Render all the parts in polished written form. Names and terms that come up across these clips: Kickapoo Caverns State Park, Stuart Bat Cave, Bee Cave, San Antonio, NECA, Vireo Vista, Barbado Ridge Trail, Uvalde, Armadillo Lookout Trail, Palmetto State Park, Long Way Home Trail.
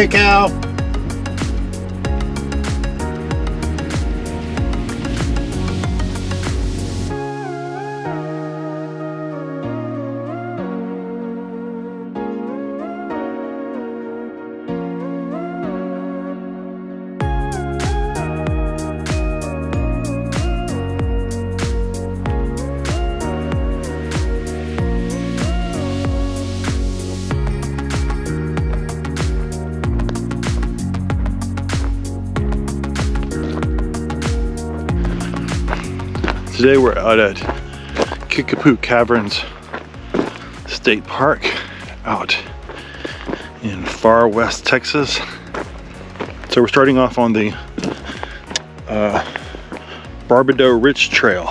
Hey, cow. Today we're out at Kickapoo Caverns State Park out in far west Texas. So we're starting off on the Barbado Ridge Trail,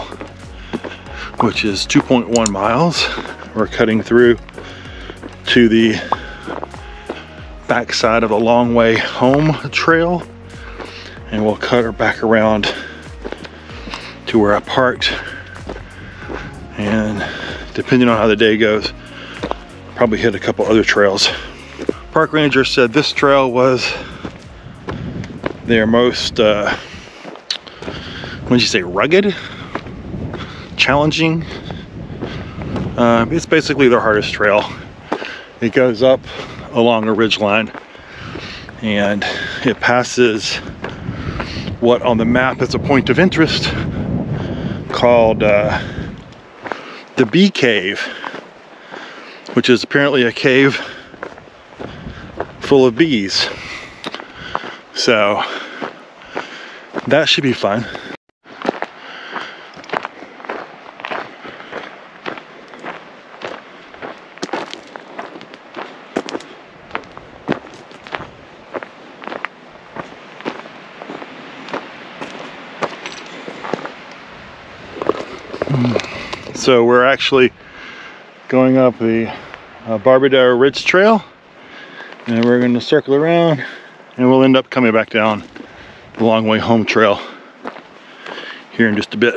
which is 2.1 miles. We're cutting through to the backside of the Long Way Home Trail, and we'll cut her back around to where I parked, and depending on how the day goes, probably hit a couple other trails. Park ranger said this trail was their most, what'd you say, rugged, challenging. It's basically their hardest trail. It goes up along a ridge line, and it passes what on the map is a point of interest called the Bee Cave, which is apparently a cave full of bees. So that should be fun. So we're actually going up the Barbado Ridge Trail, and we're going to circle around, and we'll end up coming back down the Long Way Home Trail here in just a bit.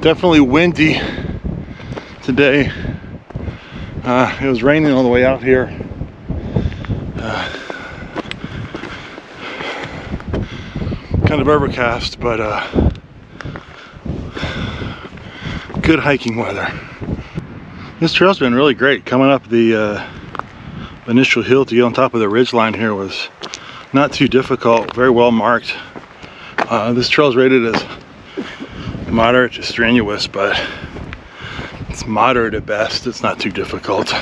Definitely windy today. It was raining all the way out here. Kind of overcast, but good hiking weather. This trail's been really great. Coming up the initial hill to get on top of the ridge line here was not too difficult, very well marked. This trail's rated as moderate to strenuous, but it's moderate at best. It's not too difficult,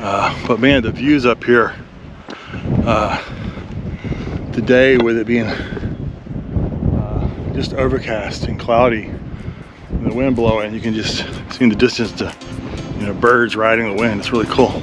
but man, the views up here today, with it being just overcast and cloudy and the wind blowing, you can just see in the distance the birds riding the wind. It's really cool.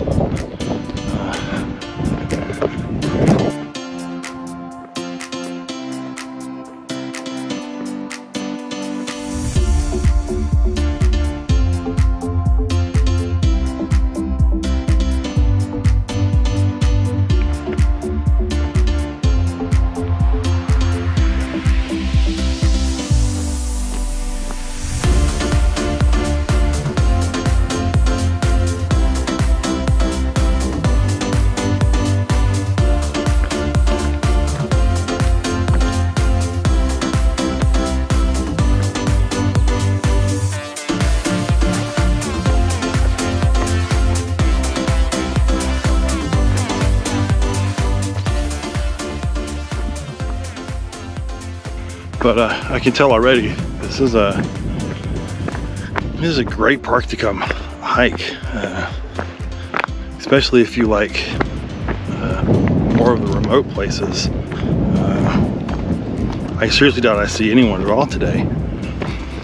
But I can tell already, this is a great park to come hike, especially if you like more more of the remote places. I seriously doubt I see anyone at all today.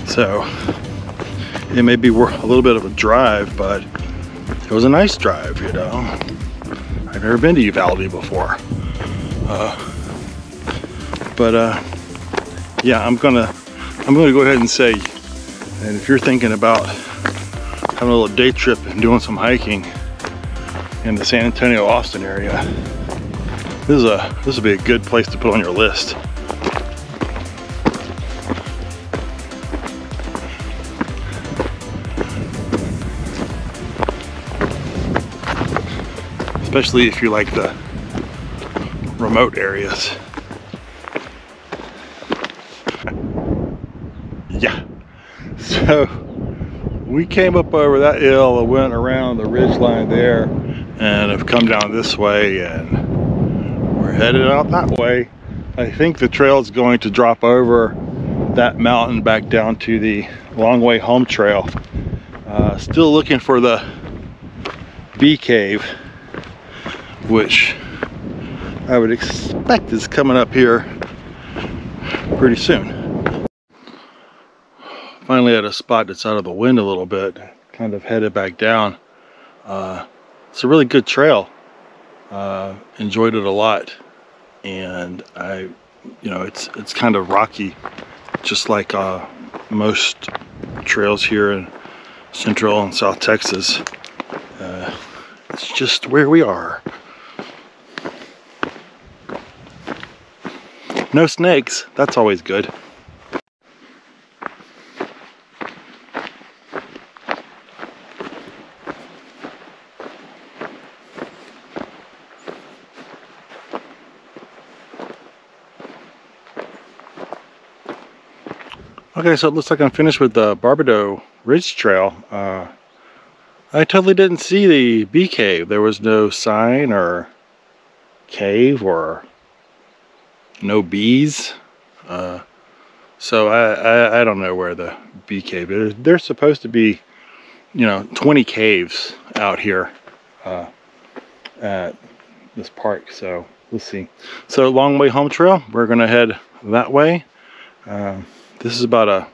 So it may be worth a little bit of a drive, but it was a nice drive, you know. I've never been to Uvalde before. Yeah, I'm gonna go ahead and say, and if you're thinking about having a little day trip and doing some hiking in the San Antonio, Austin area, this would be a good place to put on your list. Especially if you like the remote areas. Yeah, so we came up over that hill and went around the ridge line there and have come down this way and we're headed out that way. I think the trail's going to drop over that mountain back down to the Long Way Home Trail. Still looking for the Bee Cave, which I would expect is coming up here pretty soon. Finally at a spot that's out of the wind a little bit, kind of headed back down. It's a really good trail. Enjoyed it a lot. And you know, it's kind of rocky, just like most trails here in Central and South Texas. It's just where we are. No snakes, that's always good. Okay, so it looks like I'm finished with the Barbado Ridge Trail. I totally didn't see the Bee Cave. There was no sign or cave or no bees, so I don't know where the Bee Cave is. There's supposed to be, you know, 20 caves out here at this park, so we'll see. So Long Way Home Trail, we're gonna head that way. This is about a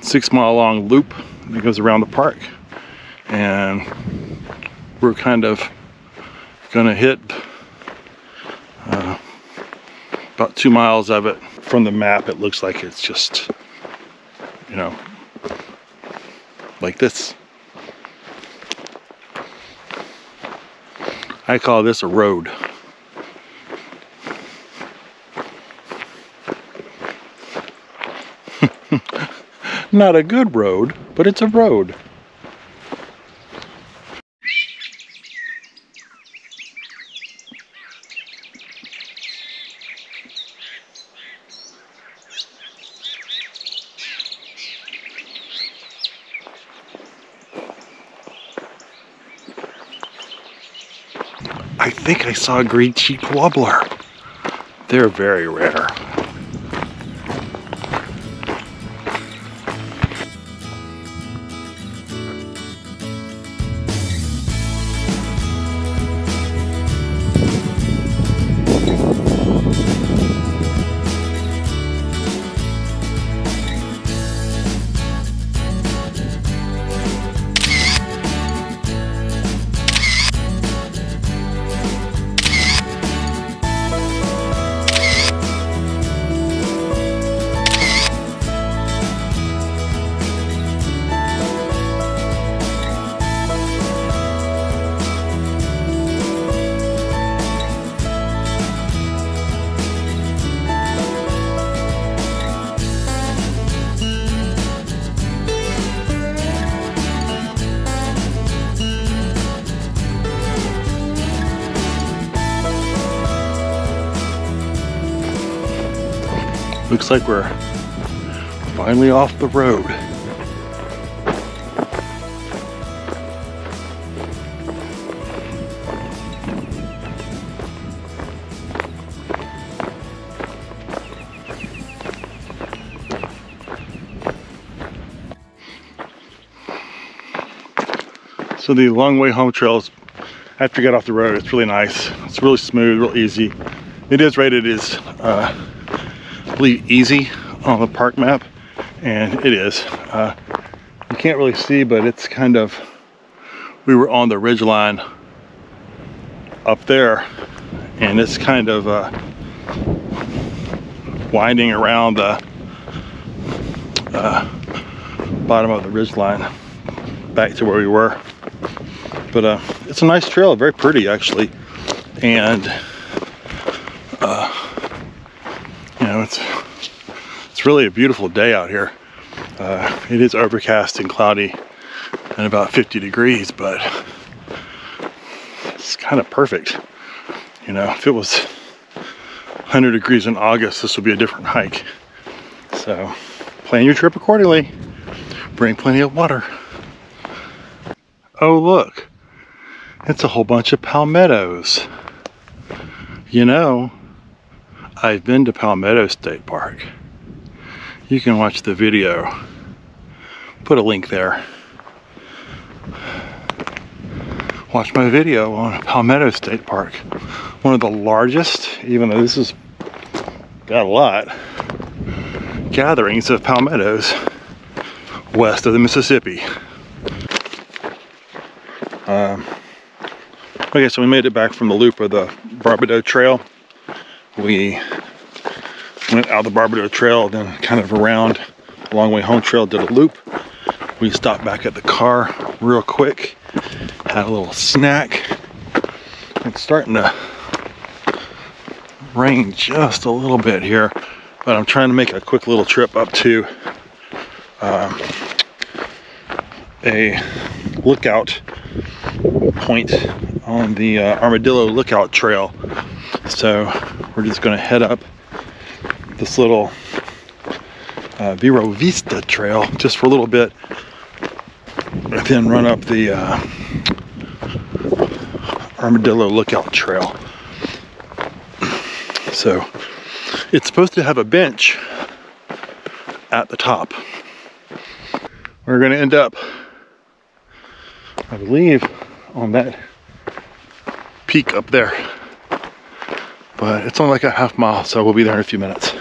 6 mile long loop that goes around the park, and we're kind of gonna hit about 2 miles of it. From the map, it looks like it's just, you know, like this. I call this a road. Not a good road, but it's a road. I think I saw a green-cheeked warbler. They're very rare. Looks like we're finally off the road. So the Long Way Home Trail is after you get off the road. It's really nice. It's really smooth, real easy. It is rated as, I believe, easy on the park map, and it is. You can't really see, but it's kind of, we were on the ridge line up there, and it's kind of winding around the bottom of the ridge line back to where we were. But it's a nice trail, very pretty actually, and you know, it's really a beautiful day out here. It is overcast and cloudy and about 50 degrees, but it's kind of perfect. You know, if it was 100 degrees in August, this would be a different hike. So plan your trip accordingly. Bring plenty of water. Oh, look, it's a whole bunch of palmettos. You know, I've been to Palmetto State Park. You can watch the video. Put a link there. Watch my video on Palmetto State Park. One of the largest, even though this has got a lot, gatherings of palmettos west of the Mississippi. Okay, so we made it back from the loop of the Barbado Trail. We went out the Barbado Trail, then kind of around the Long Way Home Trail, did a loop. We stopped back at the car real quick, had a little snack. It's starting to rain just a little bit here, but I'm trying to make a quick little trip up to a lookout point on the Armadillo Lookout Trail. So we're just going to head up this little Vireo Vista trail just for a little bit, and then run up the Armadillo Lookout Trail. So it's supposed to have a bench at the top. We're going to end up, I believe, on that peak up there, but it's only like a half mile, so we'll be there in a few minutes.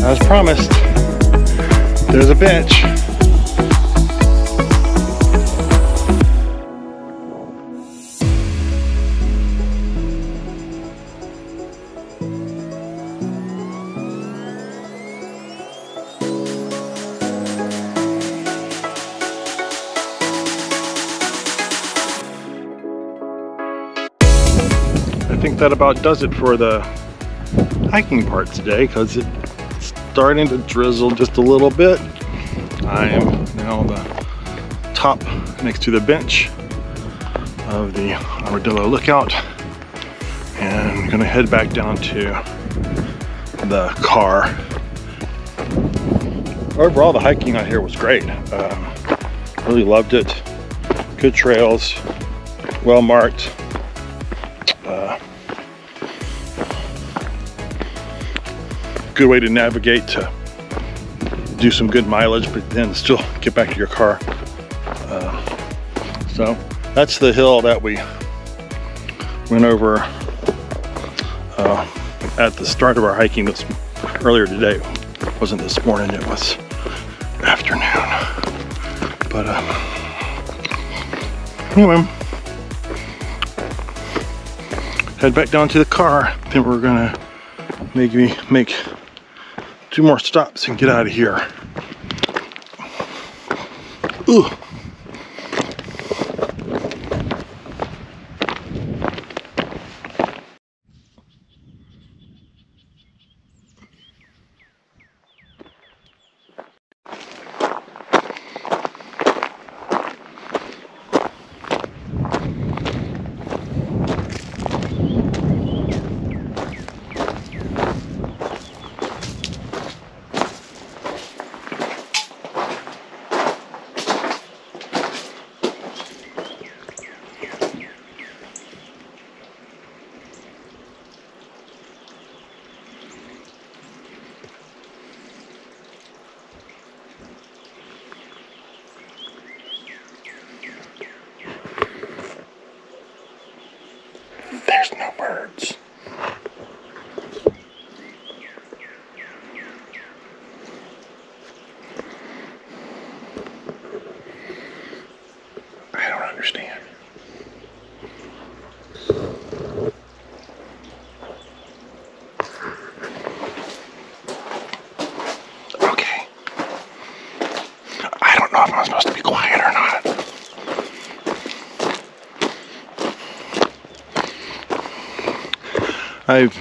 As promised, there's a bench. I think that about does it for the hiking part today, because it's starting to drizzle just a little bit. I am now on the top next to the bench of the Armadillo Lookout, and I'm gonna head back down to the car. Overall, the hiking out here was great. Really loved it. Good trails, well marked. Good way to navigate to do some good mileage, but then still get back to your car. So that's the hill that we went over at the start of our hiking earlier today. It wasn't this morning, it was afternoon. But anyway, head back down to the car. Then we're gonna make 2 more stops and get out of here. Ooh.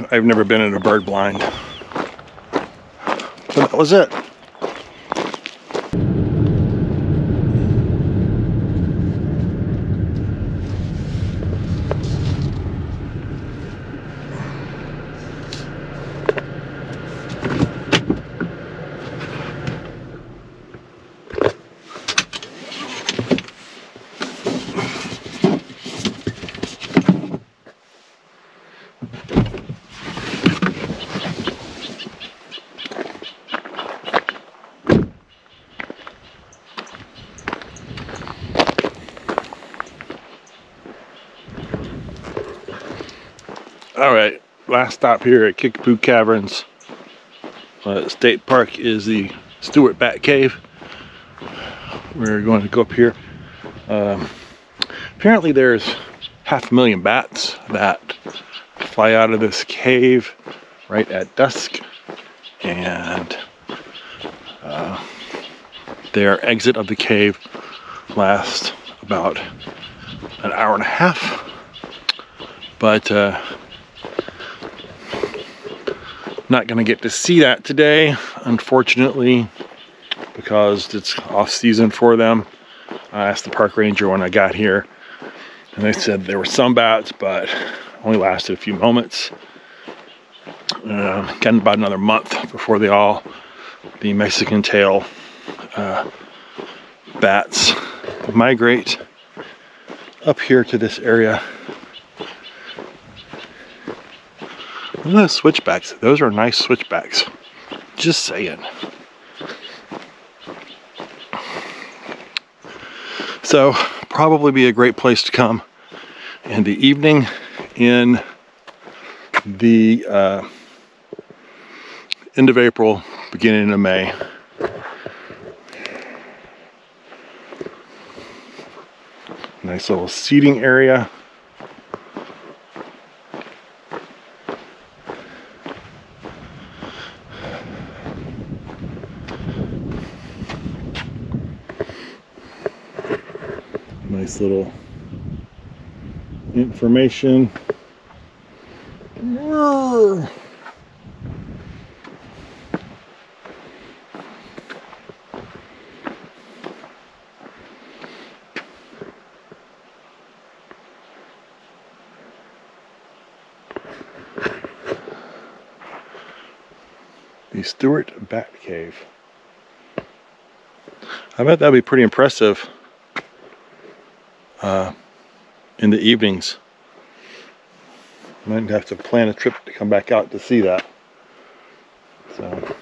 I've never been in a bird blind. So that was it. All right, last stop here at Kickapoo Caverns State Park is the Stuart Bat Cave. We're going to go up here. Apparently there's 500,000 bats that fly out of this cave right at dusk, and their exit of the cave lasts about an hour and a half, but not gonna get to see that today, unfortunately, because it's off season for them. I asked the park ranger when I got here, and they said there were some bats, but only lasted a few moments. Got about another month before they all, the Mexican tail bats, migrate up here to this area. Look at those switchbacks. Those are nice switchbacks. Just saying. So, probably be a great place to come in the evening in the end of April, beginning of May. Nice little seating area. Nice little information. Whoa. the Stuart Bat Cave. I bet that'd be pretty impressive in the evenings. Might have to plan a trip to come back out to see that. So,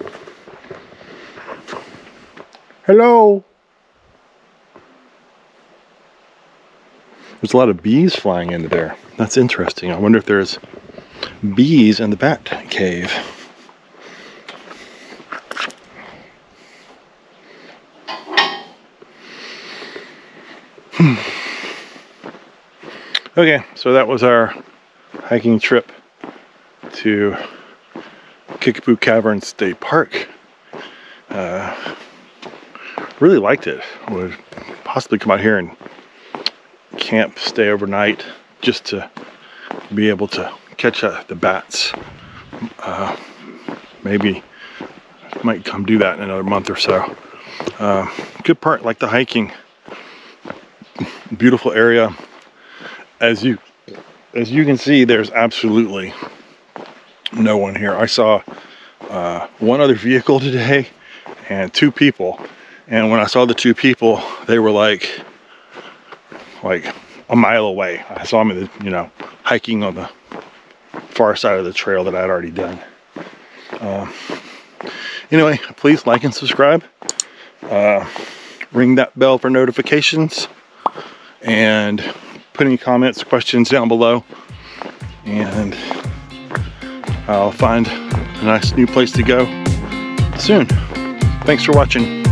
hello. There's a lot of bees flying into there. That's interesting. I wonder if there's bees in the Bat Cave. Okay, so that was our hiking trip to Kickapoo Caverns State Park. Really liked it. Would possibly come out here and camp, stay overnight, just to be able to catch the bats. Maybe might come do that in another month or so. Good part, like the hiking. Beautiful area. As you can see, there's absolutely no one here. I saw one other vehicle today and two people, and when I saw the two people, they were like a mile away. I saw them in the, hiking on the far side of the trail that I had already done. Anyway, please like and subscribe, ring that bell for notifications, and put any comments, questions down below, and I'll find a nice new place to go soon. Thanks for watching.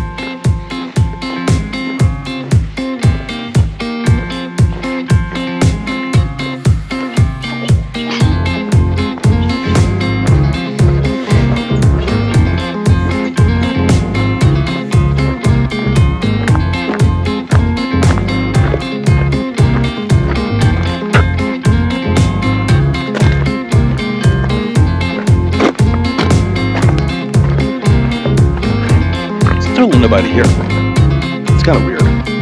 Nobody here. It's kind of weird.